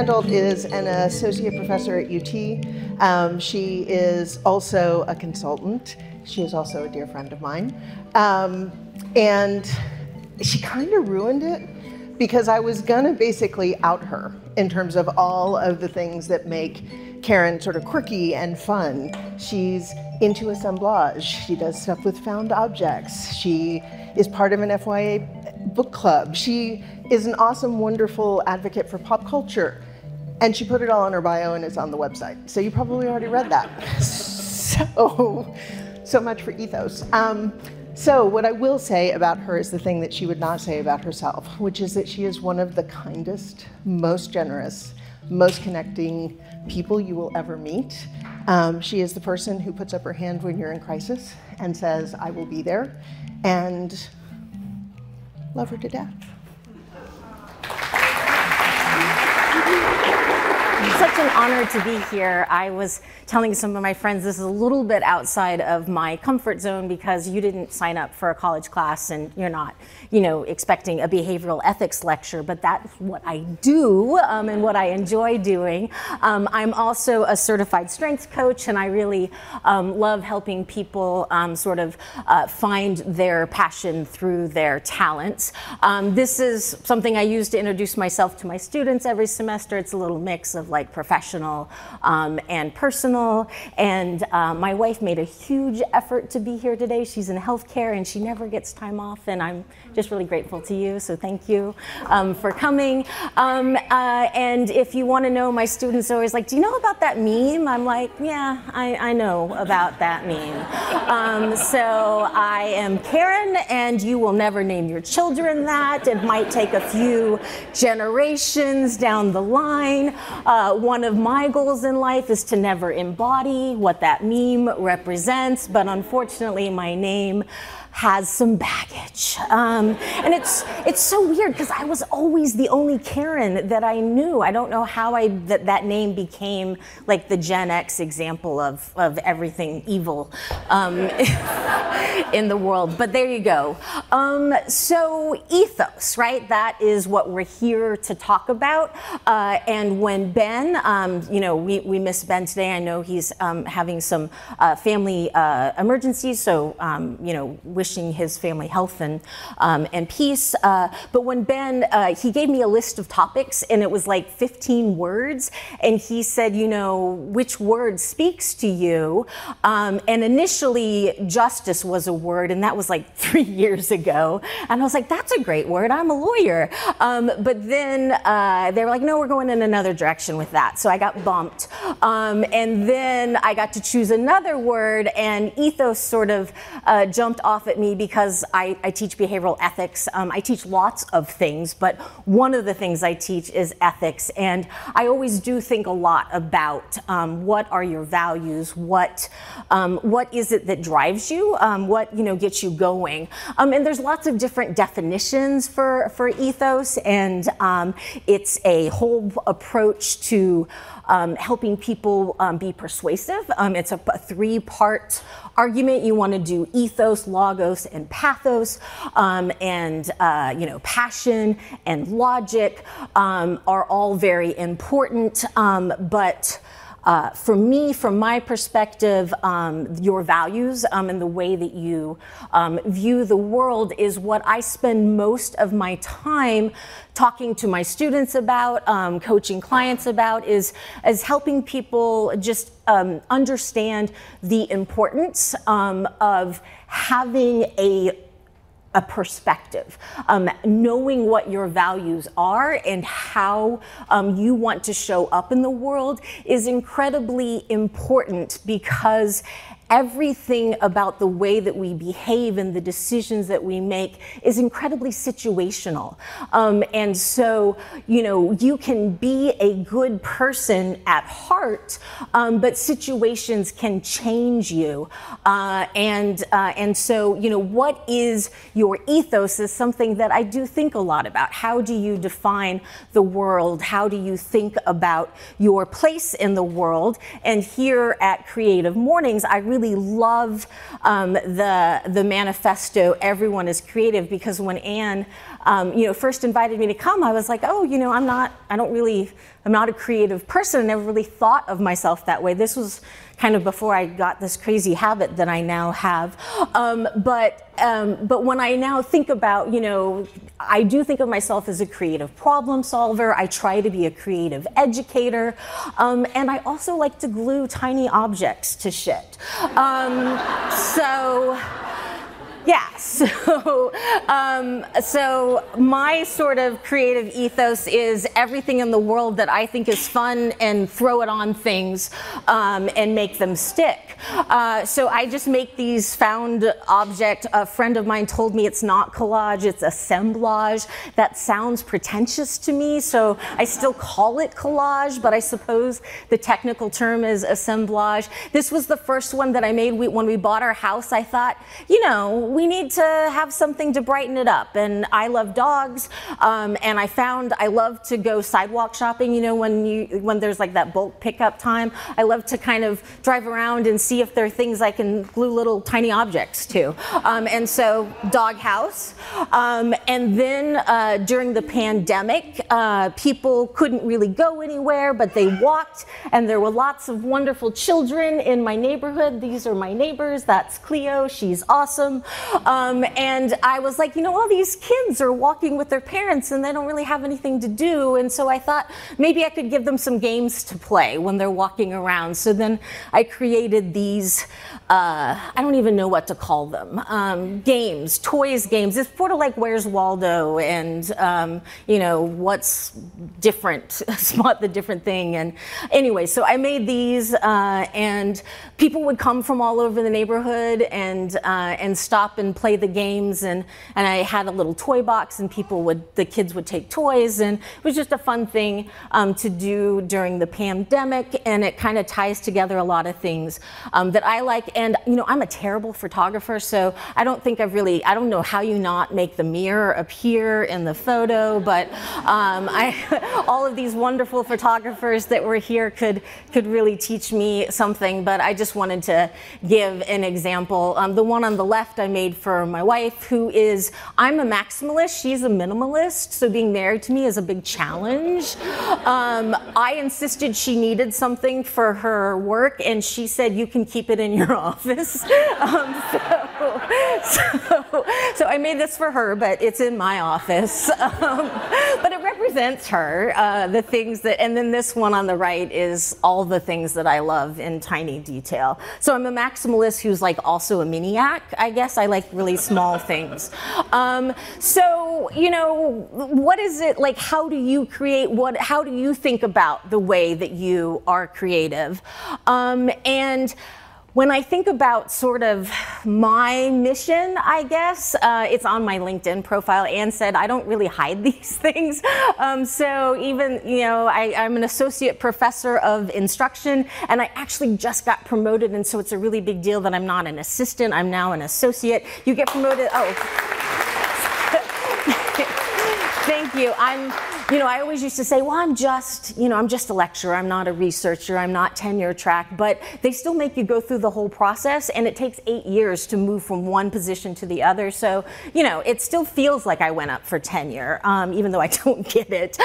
Landolt is an associate professor at UT. She is also a consultant. She is also a dear friend of mine. And she kind of ruined it because I was gonna basically out her in terms of all of the things that make Karen sort of quirky and fun. She's into assemblage. She does stuff with found objects. She is part of an FYA book club. She is an awesome, wonderful advocate for pop culture. And she put it all on her bio and it's on the website. So you probably already read that. So much for ethos. So what I will say about her is the thing that she would not say about herself, which is that she is one of the kindest, most generous, most connecting people you will ever meet. She is the person who puts up her hand when you're in crisis and says, I will be there, and love her to death. It's such an honor to be here. I was telling some of my friends this is a little bit outside of my comfort zone because you didn't sign up for a college class and you're not, you know, expecting a behavioral ethics lecture, but that's what I do and what I enjoy doing. I'm also a certified strengths coach, and I really love helping people sort of find their passion through their talents. This is something I use to introduce myself to my students every semester. It's a little mix of like professional and personal. And my wife made a huge effort to be here today. She's in healthcare and she never gets time off. And I'm just really grateful to you. So thank you for coming. And if you want to know, my students are always like, do you know about that meme? I'm like, yeah, I know about that meme. So I am Karen, and you will never name your children that. It might take a few generations down the line. One of my goals in life is to never embody what that meme represents, but unfortunately my name has some baggage. And it's so weird because I was always the only Karen that I knew. I don't know how that name became like the Gen X example of everything evil in the world, but there you go. So ethos, right? That is what we're here to talk about. And when Ben, you know, we miss Ben today. I know he's having some family emergencies, so, you know, wishing his family health and peace. But when Ben, he gave me a list of topics and it was like 15 words. And he said, you know, which word speaks to you? And initially justice was a word, and that was like 3 years ago. And I was like, that's a great word, I'm a lawyer. But then they were like, no, we're going in another direction with that. So I got bumped. And then I got to choose another word, and ethos sort of jumped off at me because I teach behavioral ethics. I teach lots of things, but one of the things I teach is ethics. And I always do think a lot about what are your values, what is it that drives you, what, you know, gets you going. And there's lots of different definitions for ethos, and it's a whole approach to helping people be persuasive. It's a three-part argument. You want to do ethos, logos, and pathos, and you know, passion and logic are all very important. But for me, from my perspective, your values and the way that you view the world is what I spend most of my time talking to my students about, coaching clients about, is helping people just understand the importance of having a perspective, knowing what your values are and how you want to show up in the world is incredibly important, because everything about the way that we behave and the decisions that we make is incredibly situational. And so, you know, you can be a good person at heart, but situations can change you. And so, you know, what is your ethos is something that I do think a lot about. How do you define the world? How do you think about your place in the world? And here at Creative Mornings, I really really love the manifesto, Everyone is Creative, because when Anne first invited me to come, I was like, oh, I'm not a creative person. I never really thought of myself that way. This was kind of before I got this crazy habit that I now have. But when I now think about, I do think of myself as a creative problem solver. I try to be a creative educator. And I also like to glue tiny objects to shit. So my sort of creative ethos is everything in the world that I think is fun, and throw it on things and make them stick. So I just make these found object. A friend of mine told me it's not collage, it's assemblage. That sounds pretentious to me, so I still call it collage, but I suppose the technical term is assemblage. This was the first one that I made when we bought our house. I thought, we need to have something to brighten it up. And I love dogs, and I found I love to go sidewalk shopping. When there's like that bulk pickup time, I love to kind of drive around and see if there are things I can glue little tiny objects to. And so dog house. And then during the pandemic, people couldn't really go anywhere, but they walked, and there were lots of wonderful children in my neighborhood. These are my neighbors. That's Cleo. She's awesome. And I was like, all these kids are walking with their parents and they don't really have anything to do. And so I thought maybe I could give them some games to play when they're walking around. So then I created these, I don't even know what to call them, games, toys games. It's sort of like Where's Waldo and, what's different, spot the different thing. And anyway, so I made these and people would come from all over the neighborhood and stop and play the games, and I had a little toy box, and the kids would take toys, and it was just a fun thing to do during the pandemic, and it kind of ties together a lot of things that I like. And I'm a terrible photographer, so I don't know how you not make the mirror appear in the photo, but all of these wonderful photographers that were here could really teach me something, but I just wanted to give an example. The one on the left I made for my wife, who is, I'm a maximalist, she's a minimalist, so being married to me is a big challenge. I insisted she needed something for her work, and she said, you can keep it in your office. So I made this for her, but it's in my office. But it represents her, the things that, and then this one on the right is all the things that I love in tiny detail. So I'm a maximalist who's like also a maniac, I guess. I like really small things. What is it like? How do you create? How do you think about the way that you are creative? And when I think about sort of my mission, I guess, it's on my LinkedIn profile. Anne said, I don't really hide these things. So even, I'm an associate professor of instruction, and I actually just got promoted, and so it's a really big deal that I'm not an assistant, I'm now an associate. You get promoted, Thank you. I always used to say, well, I'm just a lecturer. I'm not a researcher. I'm not tenure track, but they still make you go through the whole process, and it takes 8 years to move from one position to the other. So, it still feels like I went up for tenure, even though I don't get it.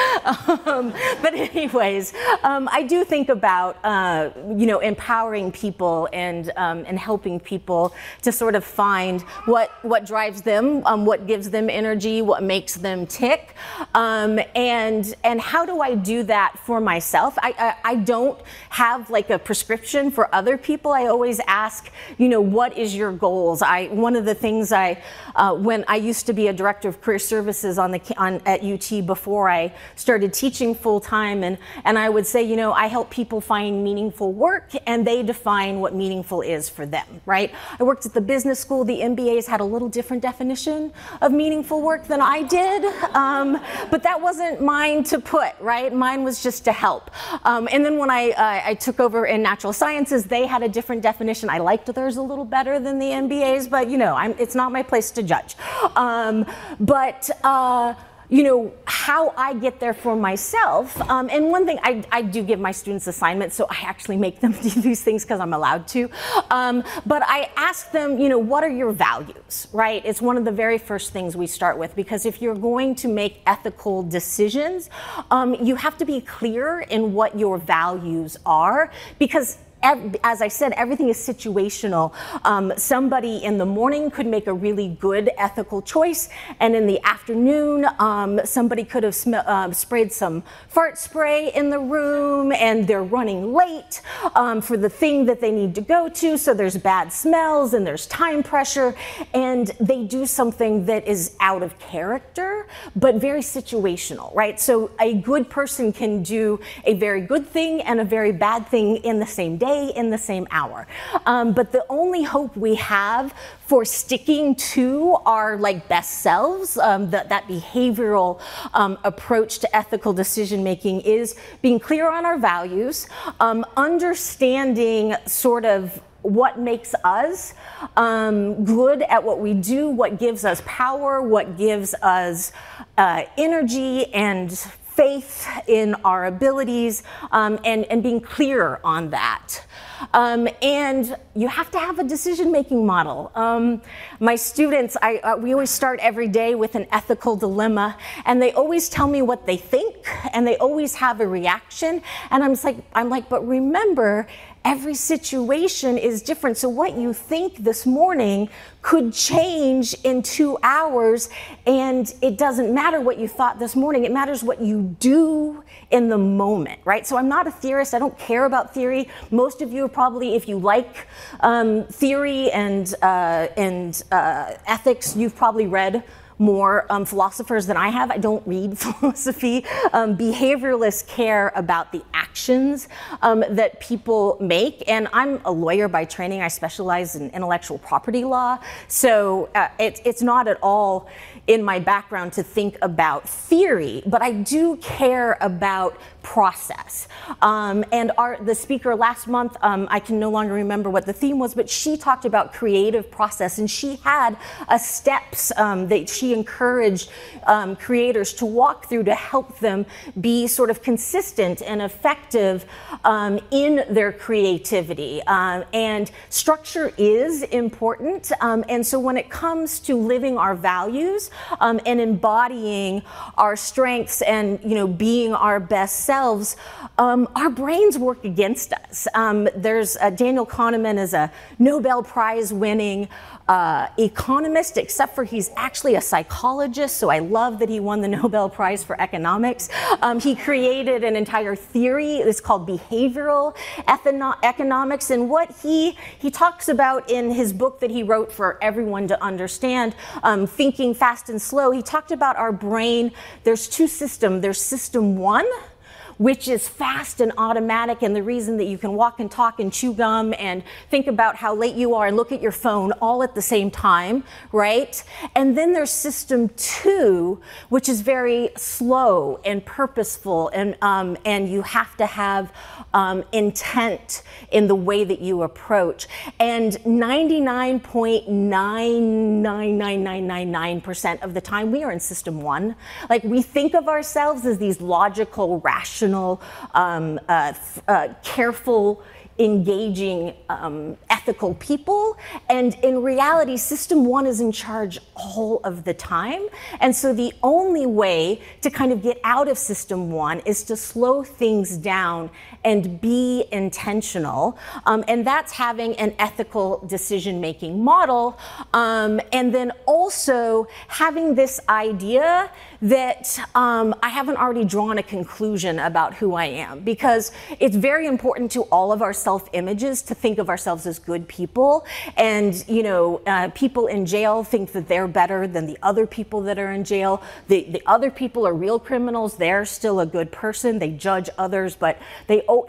But anyways, I do think about, empowering people and helping people to sort of find what drives them, what gives them energy, what makes them tick. And how do I do that for myself? I don't have like a prescription for other people. I always ask, what is your goals? One of the things when I used to be a director of career services at UT before I started teaching full time, and I would say, I help people find meaningful work, and they define what meaningful is for them, right? I worked at the business school. The MBAs had a little different definition of meaningful work than I did, but that wasn't mine to put, right? Mine was just to help. And then when I took over in natural sciences, they had a different definition. I liked theirs a little better than the MBAs, but it's not my place to judge. you know, how I get there for myself. And one thing, I do give my students assignments, so I actually make them do these things because I'm allowed to. But I ask them, you know, what are your values, right? It's one of the very first things we start with, because if you're going to make ethical decisions, you have to be clear in what your values are, because as I said, everything is situational. Somebody in the morning could make a really good ethical choice, and in the afternoon, somebody could have sprayed some fart spray in the room, and they're running late for the thing that they need to go to, so there's bad smells and there's time pressure, and they do something that is out of character, but very situational, right? So a good person can do a very good thing and a very bad thing in the same day, in the same hour. But the only hope we have for sticking to our like best selves, that behavioral approach to ethical decision making, is being clear on our values, understanding sort of what makes us good at what we do, what gives us power, what gives us energy and faith in our abilities, and being clear on that. And you have to have a decision-making model. My students, we always start every day with an ethical dilemma, and they always tell me what they think, and they always have a reaction. And I'm like, but remember, every situation is different. So what you think this morning could change in 2 hours, and it doesn't matter what you thought this morning. It matters what you do in the moment, right? So I'm not a theorist. I don't care about theory. Most of you are probably, if you like theory and ethics, you've probably read more philosophers than I have. I don't read philosophy. Behavioralists care about the actions that people make. And I'm a lawyer by training. I specialize in intellectual property law. So it's not at all in my background to think about theory, but I do care about process. And the speaker last month, I can no longer remember what the theme was, but she talked about creative process, and she had steps that she encouraged creators to walk through to help them be sort of consistent and effective in their creativity. And structure is important. And so when it comes to living our values and embodying our strengths and, you know, being our best selves, our brains work against us. There's Daniel Kahneman is a Nobel Prize winning economist, except for he's actually a psychologist, so I love that he won the Nobel Prize for economics. He created an entire theory. It's called behavioral economics, and what he talks about in his book that he wrote for everyone to understand, Thinking Fast and Slow, he talked about our brain. There's two systems. There's system one, which is fast and automatic, and the reason that you can walk and talk and chew gum and think about how late you are and look at your phone all at the same time, right? And then there's system two, which is very slow and purposeful, and you have to have intent in the way that you approach. And 99.99999% of the time we are in system one. Like, we think of ourselves as these logical, rational, careful, engaging, ethical people, and in reality, system one is in charge all of the time. And so the only way to kind of get out of system one is to slow things down and be intentional, and that's having an ethical decision-making model, and then also having this idea that I haven't already drawn a conclusion about who I am, because it's very important to all of our self-images to think of ourselves as good people. And, you know, people in jail think that they're better than the other people that are in jail. The other people are real criminals. They're still a good person. They judge others, but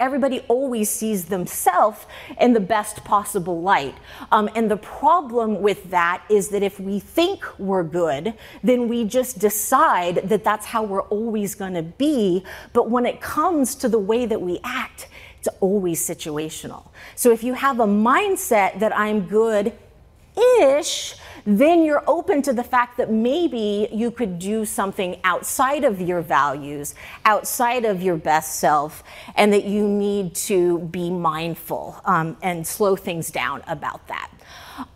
everybody always sees themselves in the best possible light. And the problem with that is that if we think we're good, then we just decide that that's how we're always going to be. But when it comes to the way that we act, it's always situational. So if you have a mindset that I'm good-ish, then you're open to the fact that maybe you could do something outside of your values, outside of your best self, and that you need to be mindful and slow things down about that.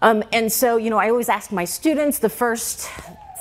And so, you know, I always ask my students, the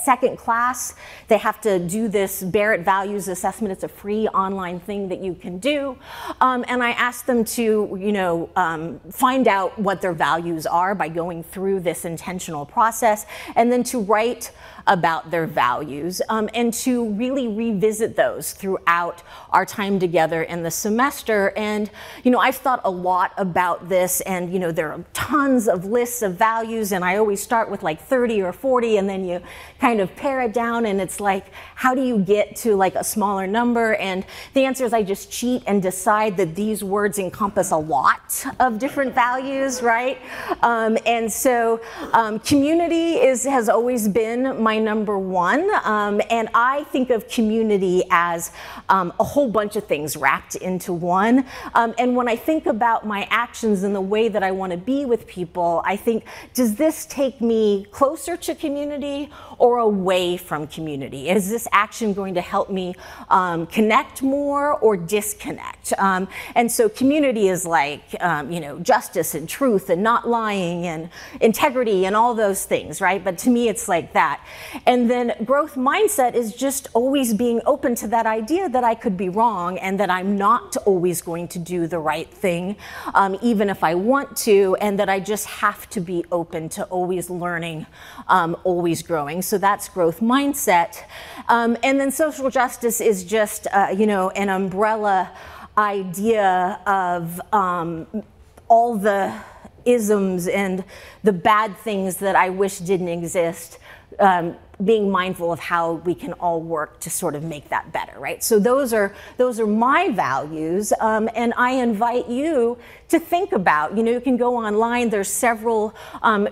second class, they have to do this Barrett Values Assessment. It's a free online thing that you can do. And I ask them to, you know, find out what their values are by going through this intentional process, and then to write about their values and to really revisit those throughout our time together in the semester. And, you know, I've thought a lot about this, and, you know, there are tons of lists of values, and I always start with like 30 or 40, and then you kind of pare it down, and it's like, how do you get to like a smaller number? And the answer is I just cheat and decide that these words encompass a lot of different values, right? And so community has always been my number one, and I think of community as a whole bunch of things wrapped into one. And when I think about my actions and the way that I want to be with people, I think, does this take me closer to community or away from community? Is this action going to help me connect more or disconnect? And so community is like, you know, justice and truth and not lying and integrity and all those things, right? But to me, it's like that. And then growth mindset is just always being open to that idea that I could be wrong and that I'm not always going to do the right thing, even if I want to, and that I just have to be open to always learning, always growing. So that's growth mindset. And then social justice is just, you know, an umbrella idea of all the isms and the bad things that I wish didn't exist, being mindful of how we can all work to sort of make that better, right? So those are my values, and I invite you to think about, you know, you can go online, there's several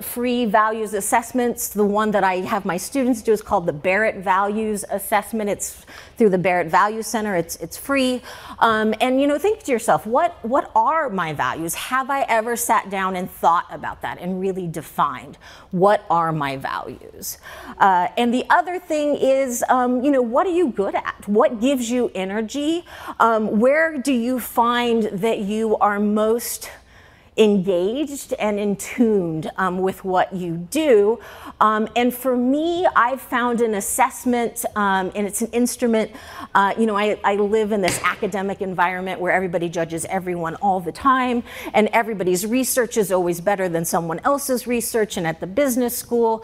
free values assessments. The one that I have my students do is called the Barrett Values Assessment. It's through the Barrett Value Center, it's free. And you know, think to yourself, what are my values? Have I ever sat down and thought about that and really defined what are my values? And the other thing is, you know, what are you good at? What gives you energy? Where do you find that you are most engaged and in tuned with what you do? And for me, I've found an assessment, and it's an instrument. You know, I live in this academic environment where everybody judges everyone all the time, and everybody's research is always better than someone else's research. And at the business school,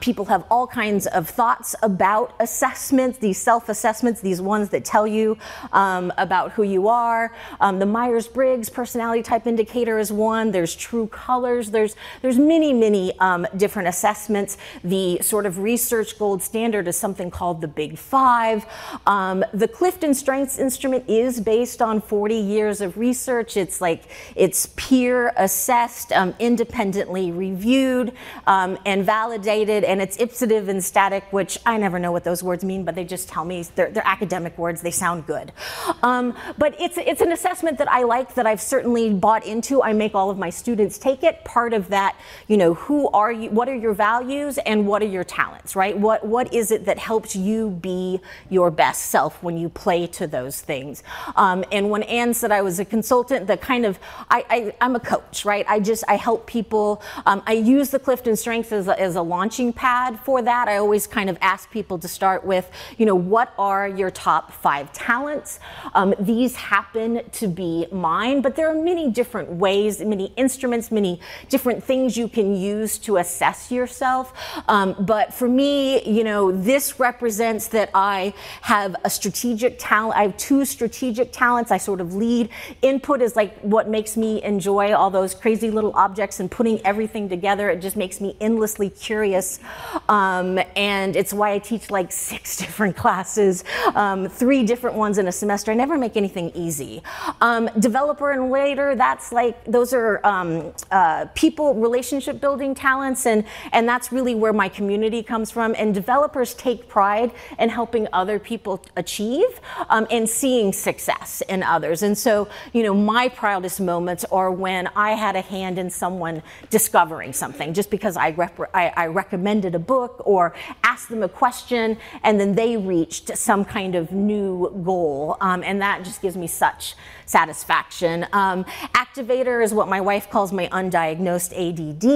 people have all kinds of thoughts about assessments, these self-assessments, these ones that tell you about who you are. The Myers-Briggs personality type indicator is one. There's True Colors. There's many different assessments. The sort of research gold standard is something called the Big Five. The Clifton Strengths instrument is based on 40 years of research. It's like, it's peer assessed, independently reviewed and validated, and it's ipsative and static, which I never know what those words mean, but they just tell me they're academic words. They sound good. But it's an assessment that I like, that I've certainly bought into. I make all of my students take it. Part of that, you know, who are you, what are your values, and what are your talents, right? What is it that helps you be your best self when you play to those things? And when Anne said I was a consultant, the kind of, I'm a coach, right? I help people. I use the Clifton Strengths as a launching pad for that. I always kind of ask people to start with, you know, what are your top 5 talents? These happen to be mine, but there are many different ways, many instruments, many different things you can use to assess yourself. But for me, you know, this represents that I have a strategic talent. I have 2 strategic talents. I sort of lead. Input is like what makes me enjoy all those crazy little objects and putting everything together. It just makes me endlessly curious. And it's why I teach like 6 different classes, 3 different ones in a semester. I never make anything easy. Developer and later, that's like the those are people, relationship building talents, and that's really where my community comes from. And developers take pride in helping other people achieve and seeing success in others. And so, you know, my proudest moments are when I had a hand in someone discovering something, just because I recommended a book or asked them a question, and then they reached some kind of new goal, and that just gives me such satisfaction. Activator is what my wife calls my undiagnosed ADD.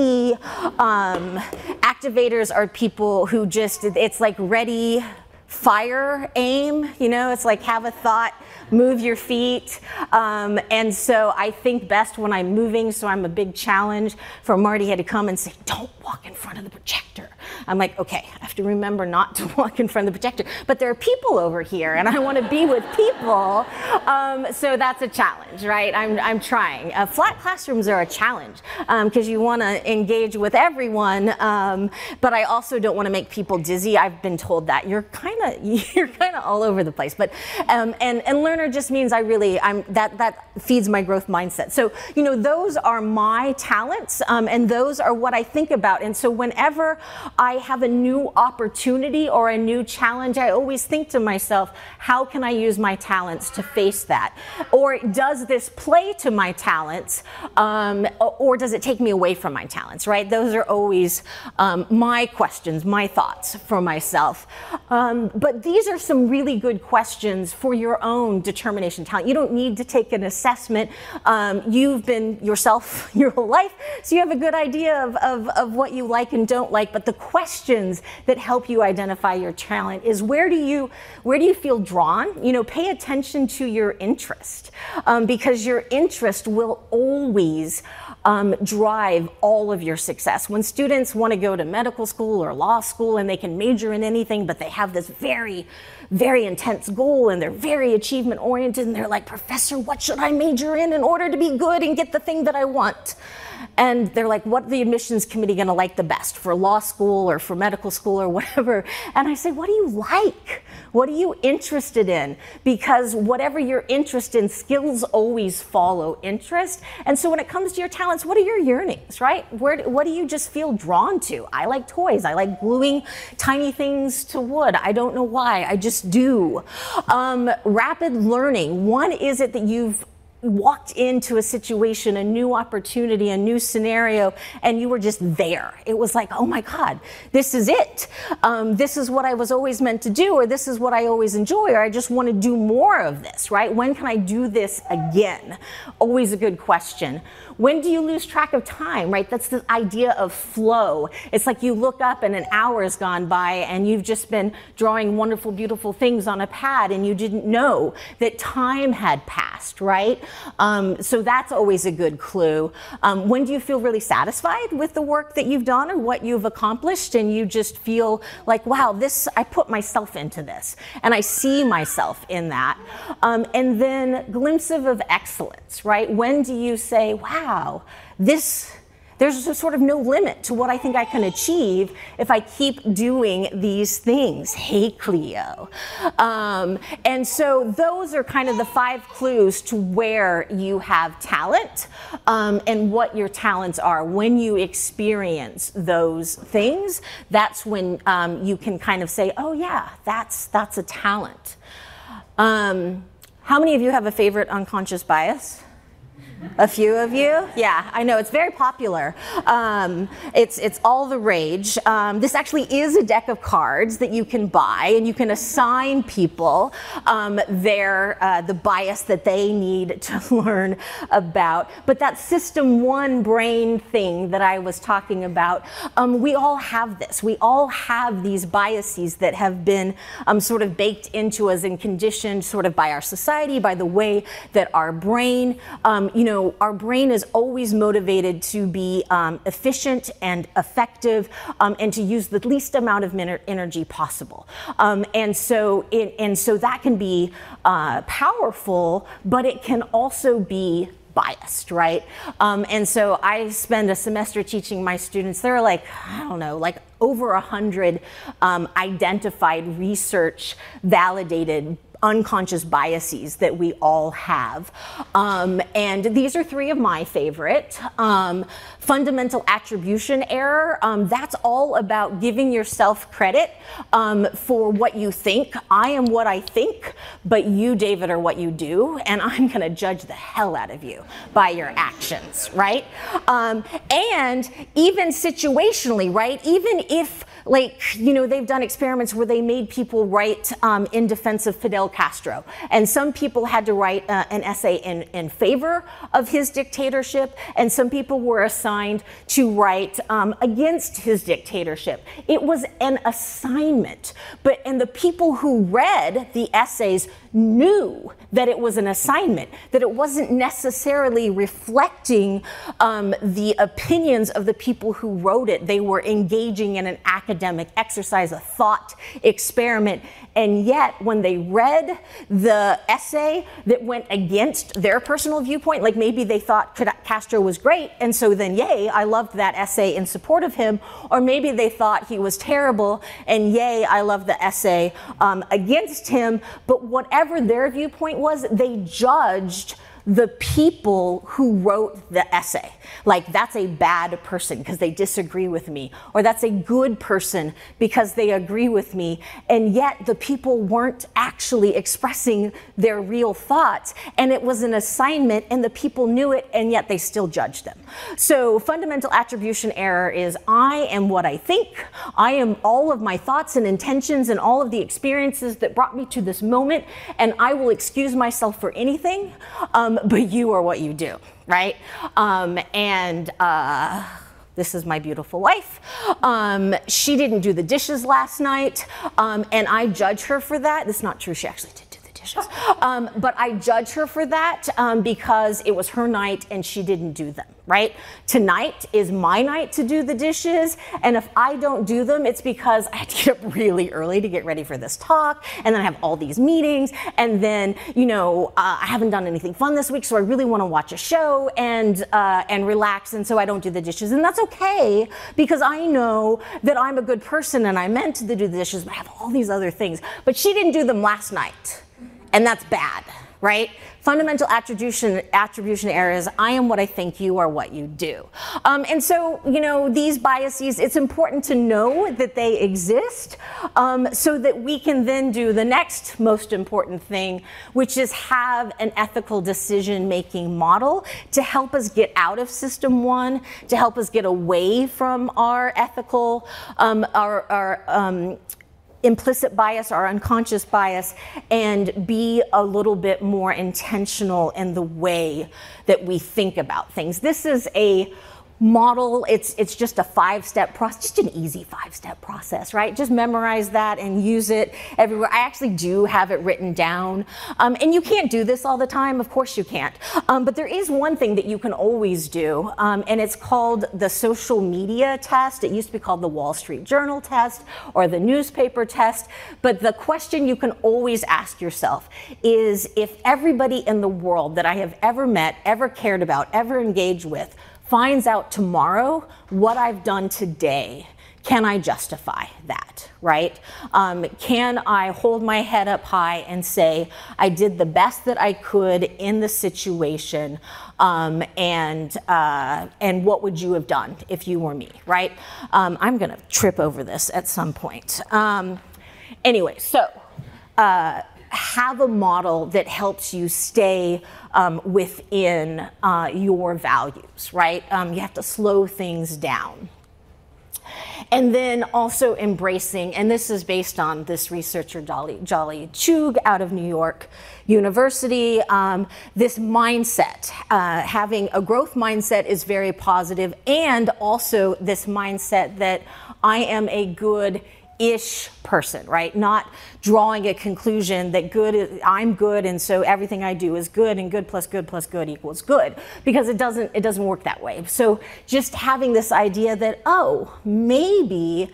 Activators are people who just, it's like ready, fire, aim, you know, it's like have a thought, move your feet. And so I think best when I'm moving, so I'm a big challenge for Marty. Had to come and say, don't walk in front of the projector. I'm like, okay, I have to remember not to walk in front of the projector, but there are people over here and I want to be with people. So that's a challenge, right? I'm trying. Flat classrooms are a challenge because you want to engage with everyone, but I also don't want to make people dizzy. I've been told that you're kind of all over the place, but and learner just means that feeds my growth mindset. So, you know, those are my talents, and those are what I think about. And so whenever I have a new opportunity or a new challenge, I always think to myself, how can I use my talents to face that? Or does this play to my talents, or does it take me away from my talents, right? Those are always my questions, my thoughts for myself. But these are some really good questions for your own determination talent. You don't need to take an assessment. You've been yourself your whole life, so you have a good idea of what you like and don't like. But the questions that help you identify your talent is, where do you feel drawn? You know, pay attention to your interest, because your interest will always drive all of your success. When students want to go to medical school or law school and they can major in anything, but they have this very, very intense goal and they're very achievement oriented, and they're like, professor, what should I major in order to be good and get the thing that I want? And they're like, what the admissions committee going to like the best for law school or for medical school or whatever? And I say, what do you like? What are you interested in? Because whatever you're interested in, skills always follow interest. And so when it comes to your talents, what are your yearnings, right? What do you just feel drawn to? I like toys. I like gluing tiny things to wood. I don't know why. I just do. Rapid learning. When is it that you've walked into a situation, a new opportunity, a new scenario, and you were just there? It was like, oh my God, this is it. This is what I was always meant to do, or this is what I always enjoy, or I just want to do more of this, right? When can I do this again? Always a good question. When do you lose track of time, right? That's the idea of flow. It's like you look up and an hour has gone by and you've just been drawing wonderful, beautiful things on a pad and you didn't know that time had passed, right? So that's always a good clue. When do you feel really satisfied with the work that you've done or what you've accomplished, and you just feel like, wow, this, I put myself into this and I see myself in that. And then glimpses of excellence, right? When do you say, wow, there's sort of no limit to what I think I can achieve if I keep doing these things. Hey, Cleo. And so those are kind of the five clues to where you have talent, and what your talents are. When you experience those things, that's when you can kind of say, oh yeah, that's a talent. How many of you have a favorite unconscious bias? A few of you? Yeah, I know, it's very popular. It's all the rage. This actually is a deck of cards that you can buy, and you can assign people the bias that they need to learn about. But that system one brain thing that I was talking about, we all have this. We all have these biases that have been sort of baked into us and conditioned sort of by our society, by the way that our brain, you know, our brain is always motivated to be efficient and effective, and to use the least amount of energy possible. And so that can be powerful, but it can also be biased, right? And so I spend a semester teaching my students. There are like, I don't know, like over 100 identified, research validated unconscious biases that we all have. And these are three of my favorite. Fundamental attribution error, that's all about giving yourself credit for what you think. I am what I think, but you, David, are what you do, and I'm gonna judge the hell out of you by your actions, right? And even situationally, right? Even if, like, you know, they've done experiments where they made people write in defense of Fidel Castro, and some people had to write an essay in favor of his dictatorship, and some people were assigned to write against his dictatorship. It was an assignment, and the people who read the essays knew that it was an assignment, that it wasn't necessarily reflecting the opinions of the people who wrote it. They were engaging in an academic exercise, a thought experiment, and yet when they read the essay that went against their personal viewpoint, like maybe they thought Castro was great, and so then yay, I loved that essay in support of him, or maybe they thought he was terrible, and yay, I loved the essay against him, but whatever their viewpoint was, they judged the people who wrote the essay. Like, that's a bad person because they disagree with me, or that's a good person because they agree with me, and yet the people weren't actually expressing their real thoughts, and it was an assignment, and the people knew it, and yet they still judged them. So fundamental attribution error is I am what I think, I am all of my thoughts and intentions and all of the experiences that brought me to this moment, and I will excuse myself for anything, but you are what you do, right? This is my beautiful wife. She didn't do the dishes last night, and I judge her for that. That's not true, she actually did. But I judge her for that because it was her night and she didn't do them, right? Tonight is my night to do the dishes, and if I don't do them, it's because I had to get up really early to get ready for this talk, and then I have all these meetings, and then, you know, I haven't done anything fun this week, so I really want to watch a show and relax, and so I don't do the dishes, and that's okay because I know that I'm a good person and I meant to do the dishes, but I have all these other things. But she didn't do them last night. And that's bad, right? Fundamental attribution error is I am what I think, you are what you do. And so, you know, these biases, it's important to know that they exist so that we can then do the next most important thing, which is have an ethical decision-making model to help us get out of system one, to help us get away from our ethical, implicit bias, our unconscious bias, and be a little bit more intentional in the way that we think about things. This is a model. It's just a five-step process, just an easy five-step process, right? Just memorize that and use it everywhere. I actually do have it written down. And you can't do this all the time. Of course you can't. But there is one thing that you can always do, and it's called the social media test. It used to be called the Wall Street Journal test or the newspaper test. But the question you can always ask yourself is, if everybody in the world that I have ever met, ever cared about, ever engaged with, finds out tomorrow what I've done today, can I justify that, right? Can I hold my head up high and say, I did the best that I could in the situation, and what would you have done if you were me, right? I'm gonna trip over this at some point. Anyway, so have a model that helps you stay within your values, right? You have to slow things down. And then also embracing, and this is based on this researcher, Dolly Jolly Chug, out of New York University, this mindset, having a growth mindset is very positive, and also this mindset that I am a good-ish person, right? Not drawing a conclusion that good is, I'm good and so everything I do is good, and good plus good plus good equals good, because it doesn't work that way. So just having this idea that, oh, maybe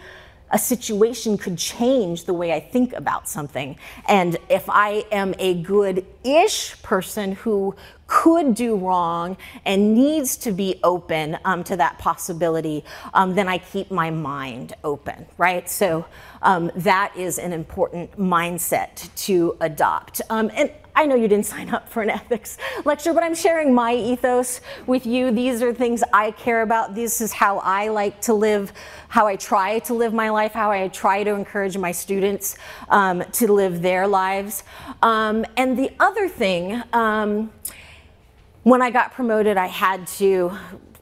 a situation could change the way I think about something. And if I am a good-ish person who could do wrong and needs to be open to that possibility, then I keep my mind open, right? So that is an important mindset to adopt. And I know you didn't sign up for an ethics lecture, but I'm sharing my ethos with you. These are things I care about. This is how I like to live, how I try to live my life, how I try to encourage my students to live their lives. And the other thing, when I got promoted, I had to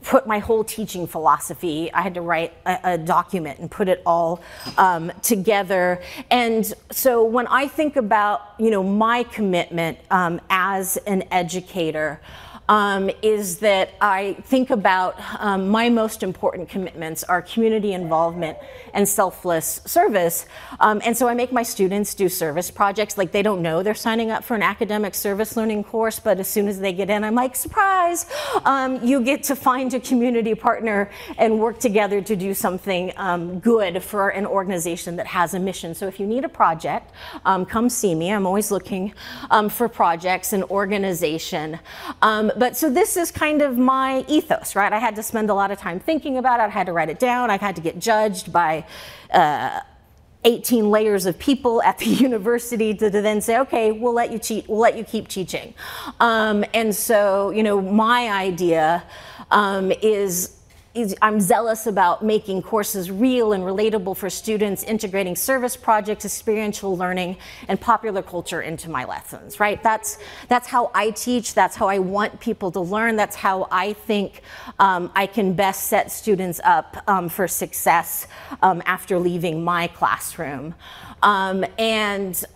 put my whole teaching philosophy, I had to write a document and put it all together. And so when I think about, you know, my commitment as an educator, is that I think about my most important commitments are community involvement and selfless service. And so I make my students do service projects. Like, they don't know they're signing up for an academic service learning course, but as soon as they get in, I'm like, surprise, you get to find a community partner and work together to do something good for an organization that has a mission. So if you need a project, come see me. I'm always looking for projects and organization. But so this is kind of my ethos, right? I had to spend a lot of time thinking about it. I had to write it down. I had to get judged by 18 layers of people at the university to then say, okay, we'll let you cheat. We'll let you keep teaching. And so, you know, my idea is I'm zealous about making courses real and relatable for students, integrating service projects, experiential learning, and popular culture into my lessons, right? That's how I teach, that's how I want people to learn, that's how I think I can best set students up for success after leaving my classroom. And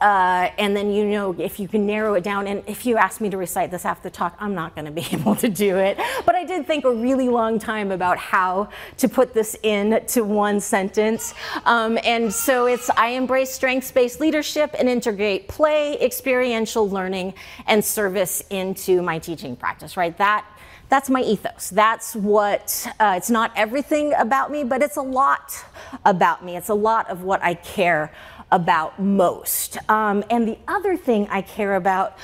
then, you know, if you can narrow it down, and if you ask me to recite this after the talk, I'm not going to be able to do it. But I did think a really long time about how to put this into one sentence. And so it's, I embrace strengths-based leadership and integrate play, experiential learning, and service into my teaching practice, right? That's my ethos. That's what, it's not everything about me, but it's a lot about me. It's a lot of what I care about most. And the other thing I care about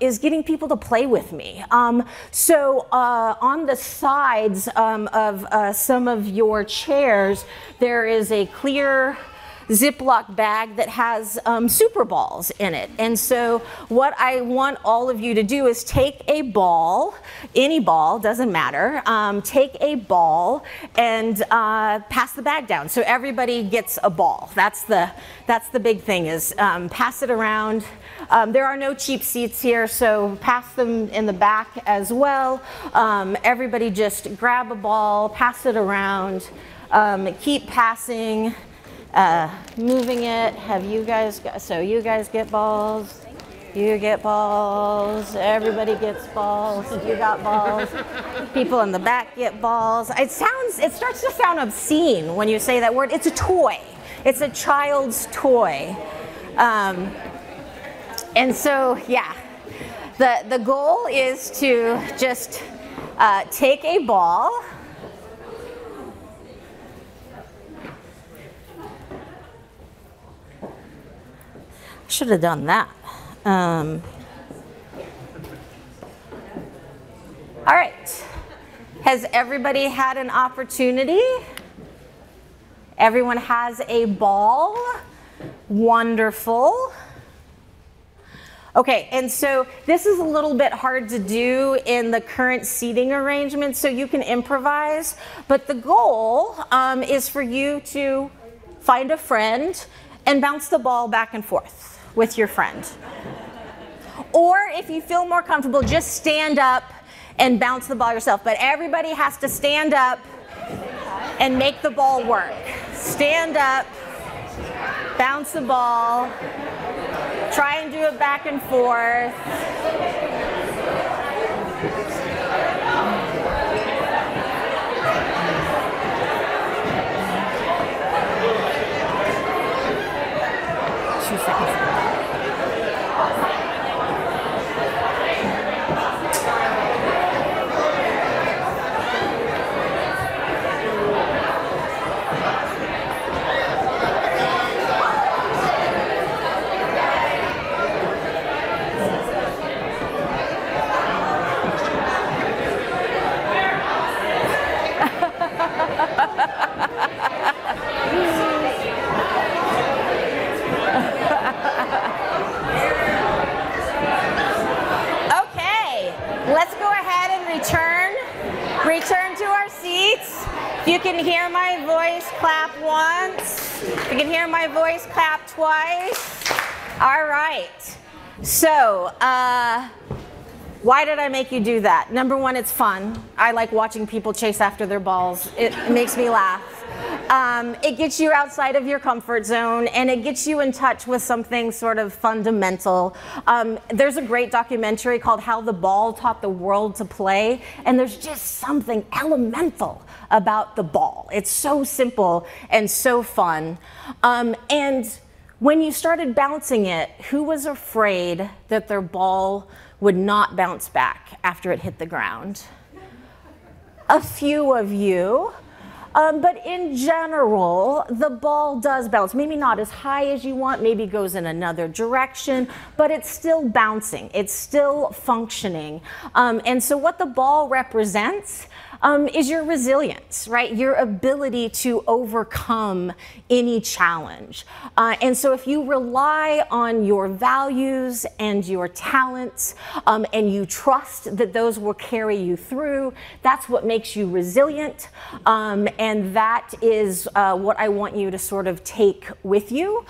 is getting people to play with me. So on the sides of some of your chairs, there is a clear Ziploc bag that has super balls in it. And so what I want all of you to do is take a ball, any ball, doesn't matter, take a ball and pass the bag down. So everybody gets a ball. That's the big thing is pass it around. There are no cheap seats here, so pass them in the back as well. Everybody just grab a ball, pass it around, keep passing. Moving it, have you guys, so you guys get balls, you get balls, everybody gets balls, you got balls, people in the back get balls. It sounds, it starts to sound obscene when you say that word. It's a toy. It's a child's toy. And so, yeah, the goal is to just take a ball, should have done that. All right. Has everybody had an opportunity? Everyone has a ball. Wonderful. Okay, and so this is a little bit hard to do in the current seating arrangement, so you can improvise. But the goal is for you to find a friend and bounce the ball back and forth with your friend. Or if you feel more comfortable, just stand up and bounce the ball yourself. But everybody has to stand up and make the ball work. Stand up, bounce the ball, try and do it back and forth. seats. If you can hear my voice, clap once. If you can hear my voice, clap twice. All right. So, why did I make you do that? Number one, it's fun. I like watching people chase after their balls. It makes me laugh. It gets you outside of your comfort zone, and it gets you in touch with something sort of fundamental. There's a great documentary called How the Ball Taught the World to Play, and there's just something elemental about the ball. It's so simple and so fun. And when you started bouncing it, who was afraid that their ball would not bounce back after it hit the ground? A few of you. But in general, the ball does bounce. Maybe not as high as you want, maybe goes in another direction, but it's still bouncing. It's still functioning. And so what the ball represents is your resilience, right? Your ability to overcome any challenge. And so if you rely on your values and your talents, and you trust that those will carry you through, that's what makes you resilient. And that is what I want you to sort of take with you.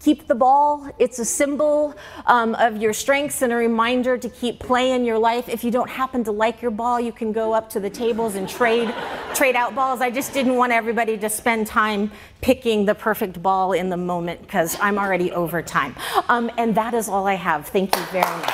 Keep the ball. It's a symbol of your strengths and a reminder to keep playing your life. If you don't happen to like your ball, you can go up to the tables and trade out balls. I just didn't want everybody to spend time picking the perfect ball in the moment because I'm already over time. And that is all I have. Thank you very much.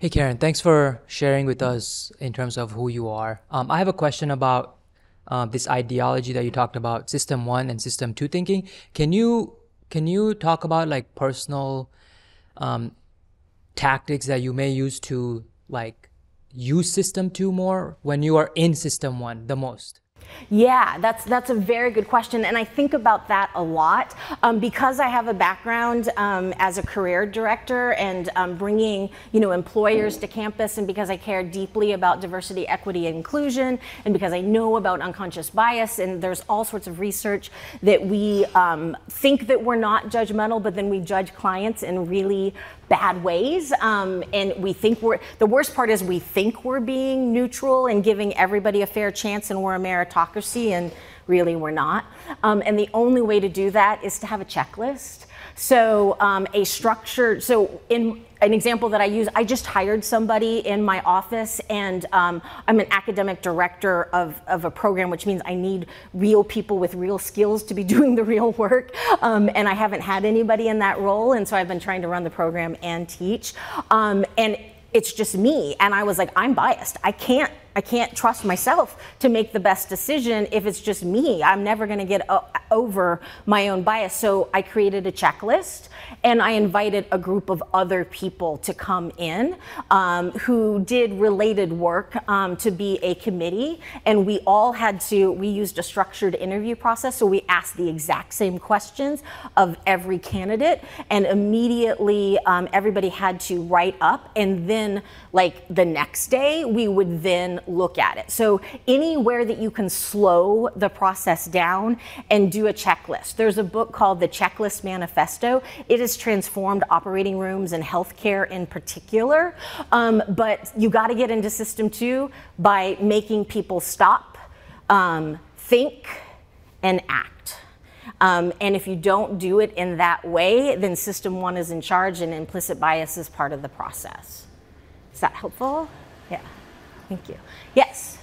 Hey Karen, thanks for sharing with us in terms of who you are. I have a question about this ideology that you talked about, System 1 and System 2 thinking. Can you talk about like personal tactics that you may use to like use System 2 more when you are in System 1 the most? Yeah, that's a very good question, and I think about that a lot because I have a background as a career director and bringing employers to campus, and because I care deeply about diversity, equity, and inclusion, and because I know about unconscious bias, and there's all sorts of research that we think that we're not judgmental, but then we judge clients in really bad ways, and we think the worst part is we think we're being neutral and giving everybody a fair chance, and we're a meritocracy, and really we're not. And the only way to do that is to have a checklist. So a structured, so in an example that I use, I just hired somebody in my office, and I'm an academic director of a program, which means I need real people with real skills to be doing the real work. And I haven't had anybody in that role. And so I've been trying to run the program and teach. And it's just me. And I was like, I'm biased. I can't trust myself to make the best decision if it's just me. I'm never going to get over my own bias. So I created a checklist, and I invited a group of other people to come in who did related work to be a committee. And we all had to, we used a structured interview process. So we asked the exact same questions of every candidate, and immediately everybody had to write up. And then like the next day, we would then look at it. So anywhere that you can slow the process down and do a checklist. There's a book called The Checklist Manifesto. It has transformed operating rooms and healthcare in particular. But you got to get into System 2 by making people stop, think, and act. And if you don't do it in that way, then System 1 is in charge, and implicit bias is part of the process. Is that helpful? Yeah. Thank you. Yes.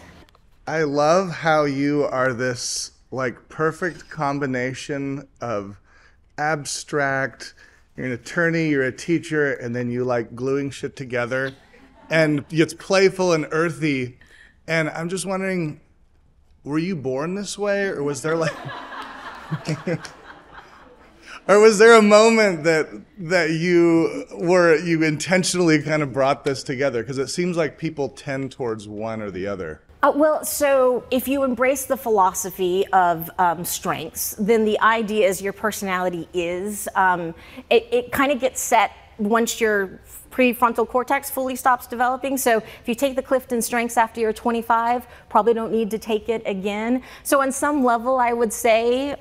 I love how you are this like perfect combination of abstract, you're an attorney, you're a teacher, and then you like gluing shit together, and it's playful and earthy. And I'm just wondering, were you born this way, or was there like or was there a moment that you intentionally kind of brought this together? Because it seems like people tend towards one or the other. Well, so if you embrace the philosophy of strengths, then the idea is your personality is, it kind of gets set once you're prefrontal cortex fully stops developing. So if you take the Clifton Strengths after you're 25, probably don't need to take it again. So on some level, I would say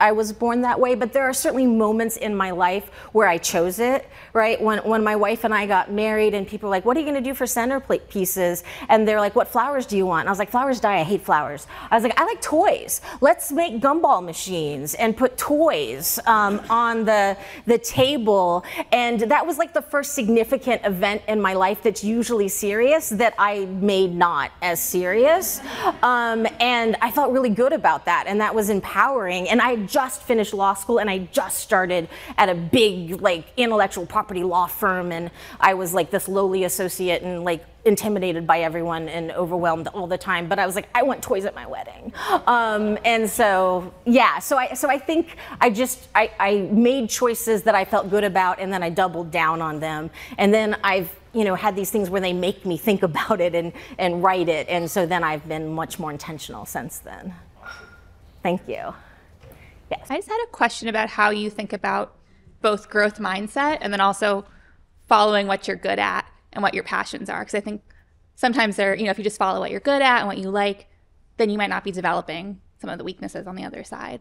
I was born that way, but there are certainly moments in my life where I chose it, right? When my wife and I got married and people were like, what are you gonna do for centerpieces? And they're like, what flowers do you want? And I was like, flowers die, I hate flowers. I was like, I like toys. Let's make gumball machines and put toys on the table. And that was like the first significant event in my life that's usually serious that I made not as serious. And I felt really good about that. And that was empowering. And I just finished law school and I just started at a big like intellectual property law firm, and I was like this lowly associate and like intimidated by everyone and overwhelmed all the time. But I was like, I want toys at my wedding. And so, yeah, so I think I just, I made choices that I felt good about, and then I doubled down on them. And then I've, you know, had these things where they make me think about it and write it. And so then I've been much more intentional since then. Thank you. Yes. I just had a question about how you think about both growth mindset and then also following what you're good at and what your passions are. Because I think sometimes they're, you know, if you just follow what you're good at and what you like, then you might not be developing some of the weaknesses on the other side.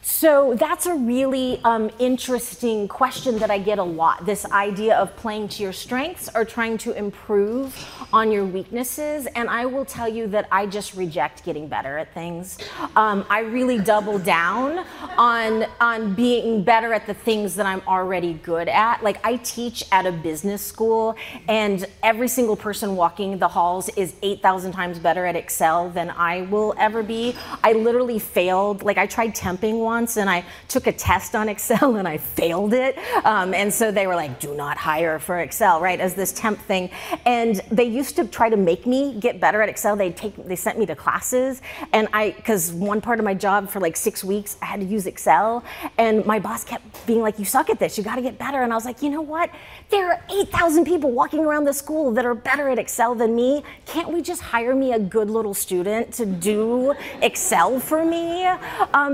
So that's a really interesting question that I get a lot. This idea of playing to your strengths or trying to improve on your weaknesses. And I will tell you that I just reject getting better at things. I really double down on being better at the things that I'm already good at. Like, I teach at a business school, and every single person walking the halls is 8,000 times better at Excel than I will ever be. I literally failed. Like, I tried temping once and I took a test on Excel and I failed it. And so they were like, do not hire for Excel, right? As this temp thing. And they used to try to make me get better at Excel. They sent me to classes, and because one part of my job for like 6 weeks, I had to use Excel, and my boss kept being like, you suck at this, you gotta get better. And I was like, you know what? There are 8,000 people walking around the school that are better at Excel than me. Can't we just hire me a good little student to do Excel for me?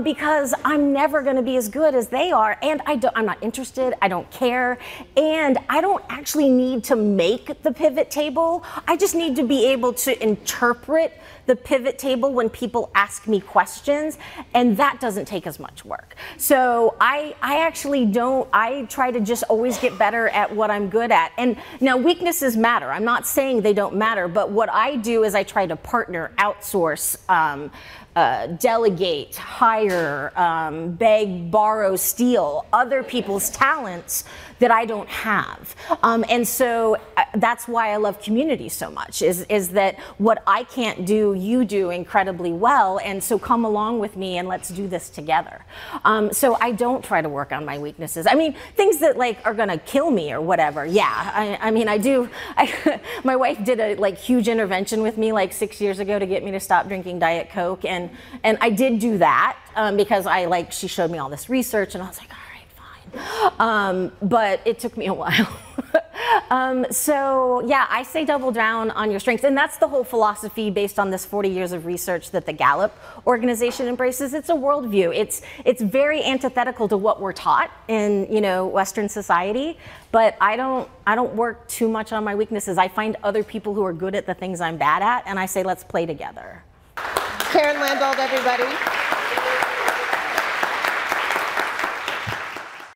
Because I'm never going to be as good as they are, and I'm not interested, I don't care, and I don't actually need to make the pivot table. I just need to be able to interpret the pivot table when people ask me questions, and that doesn't take as much work. So I actually don't, I try to just always get better at what I'm good at. And now weaknesses matter. I'm not saying they don't matter, but what I do is I try to partner, outsource, delegate, hire, beg, borrow, steal other people's talents that I don't have. And so that's why I love community so much, is that what I can't do, you do incredibly well, and so come along with me and let's do this together. So I don't try to work on my weaknesses. I mean, things that like are gonna kill me or whatever, yeah. I mean, I do, my wife did a like huge intervention with me like 6 years ago to get me to stop drinking Diet Coke, and I did do that because I like, she showed me all this research, and I was like, all right, fine. But it took me a while. So yeah, I say double down on your strengths, and that's the whole philosophy based on this 40 years of research that the Gallup organization embraces. It's a worldview. It's very antithetical to what we're taught in, you know, Western society. But I don't work too much on my weaknesses. I find other people who are good at the things I'm bad at, and I say, let's play together. Karen Landolt, everybody.